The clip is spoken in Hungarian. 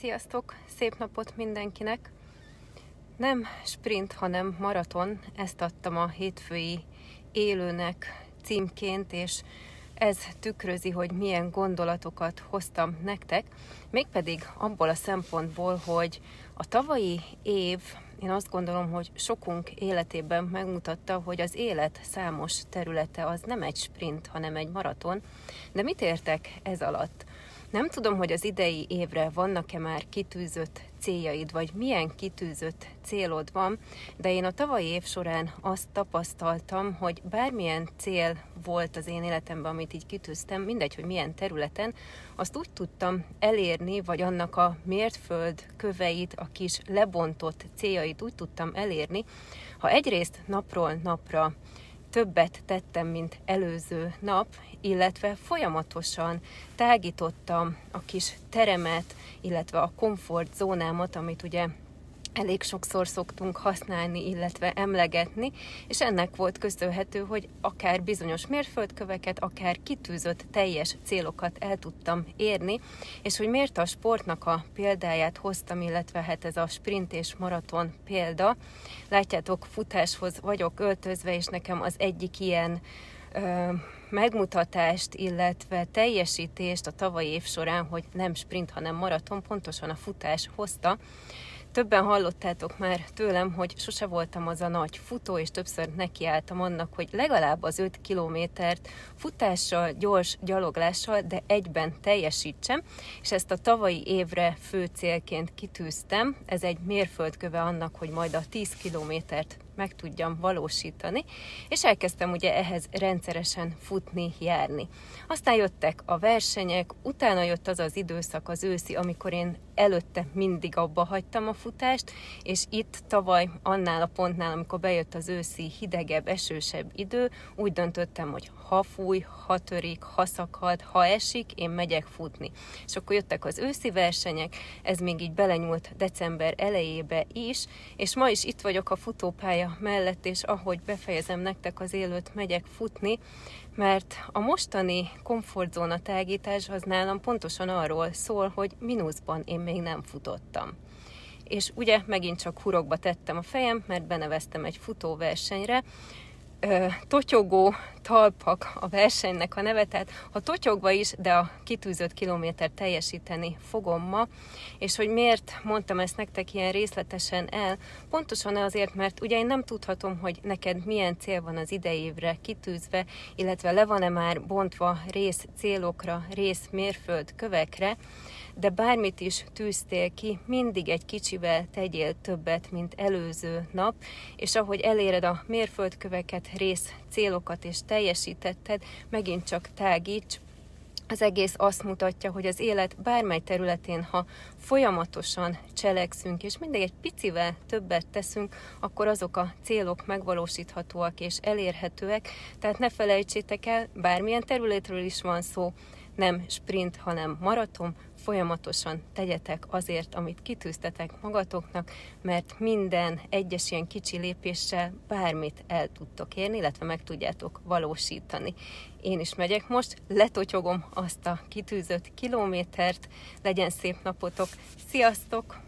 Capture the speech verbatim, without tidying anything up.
Sziasztok! Szép napot mindenkinek! Nem sprint, hanem maraton. Ezt adtam a hétfői élőnek címként, és ez tükrözi, hogy milyen gondolatokat hoztam nektek. Mégpedig abból a szempontból, hogy a tavalyi év, én azt gondolom, hogy sokunk életében megmutatta, hogy az élet számos területe az nem egy sprint, hanem egy maraton. De mit értek ez alatt? Nem tudom, hogy az idei évre vannak-e már kitűzött céljaid, vagy milyen kitűzött célod van, de én a tavalyi év során azt tapasztaltam, hogy bármilyen cél volt az én életemben, amit így kitűztem, mindegy, hogy milyen területen, azt úgy tudtam elérni, vagy annak a mérföld köveit, a kis lebontott céljait úgy tudtam elérni, ha egyrészt napról napra többet tettem, mint előző nap, illetve folyamatosan tágítottam a kis teremet, illetve a komfortzónámat, amit ugye elég sokszor szoktunk használni, illetve emlegetni, és ennek volt köszönhető, hogy akár bizonyos mérföldköveket, akár kitűzött teljes célokat el tudtam érni, és hogy miért a sportnak a példáját hoztam, illetve hát ez a sprint és maraton példa. Látjátok, futáshoz vagyok öltözve, és nekem az egyik ilyen ö, megmutatást, illetve teljesítést a tavalyi év során, hogy nem sprint, hanem maraton, pontosan a futás hozta. Többen hallottátok már tőlem, hogy sose voltam az a nagy futó, és többször nekiálltam annak, hogy legalább az öt kilométert futással, gyors gyaloglással, de egyben teljesítsem, és ezt a tavalyi évre fő célként kitűztem. Ez egy mérföldköve annak, hogy majd a tíz kilométert meg tudjam valósítani, és elkezdtem ugye ehhez rendszeresen futni, járni. Aztán jöttek a versenyek, utána jött az az időszak, az őszi, amikor én előtte mindig abba hagytam a futást, és itt tavaly annál a pontnál, amikor bejött az őszi hidegebb, esősebb idő, úgy döntöttem, hogy ha fúj, ha törik, ha szakad, ha esik, én megyek futni. És akkor jöttek az őszi versenyek, ez még így belenyúlt december elejébe is, és ma is itt vagyok a futópálya mellett, és ahogy befejezem nektek az élőt, megyek futni, mert a mostani komfortzóna tágítás az nálam pontosan arról szól, hogy mínuszban én még nem futottam. És ugye megint csak hurokba tettem a fejem, mert beneveztem egy futóversenyre. Totyogó talpak a versenynek a neve, tehát ha totyogva is, de a kitűzött kilométert teljesíteni fogom ma, és hogy miért mondtam ezt nektek ilyen részletesen el, pontosan azért, mert ugye én nem tudhatom, hogy neked milyen cél van az idei évre kitűzve, illetve le van-e már bontva rész célokra, rész mérföld kövekre, de bármit is tűztél ki, mindig egy kicsivel tegyél többet, mint előző nap, és ahogy eléred a mérföldköveket, rész célokat és teljesítetted, megint csak tágíts. Az egész azt mutatja, hogy az élet bármely területén, ha folyamatosan cselekszünk, és mindig egy picivel többet teszünk, akkor azok a célok megvalósíthatóak és elérhetőek, tehát ne felejtsétek el, bármilyen területről is van szó, nem sprint, hanem maraton, folyamatosan tegyetek azért, amit kitűztetek magatoknak, mert minden egyes ilyen kicsi lépéssel bármit el tudtok érni, illetve meg tudjátok valósítani. Én is megyek most, letotyogom azt a kitűzött kilométert, legyen szép napotok, sziasztok!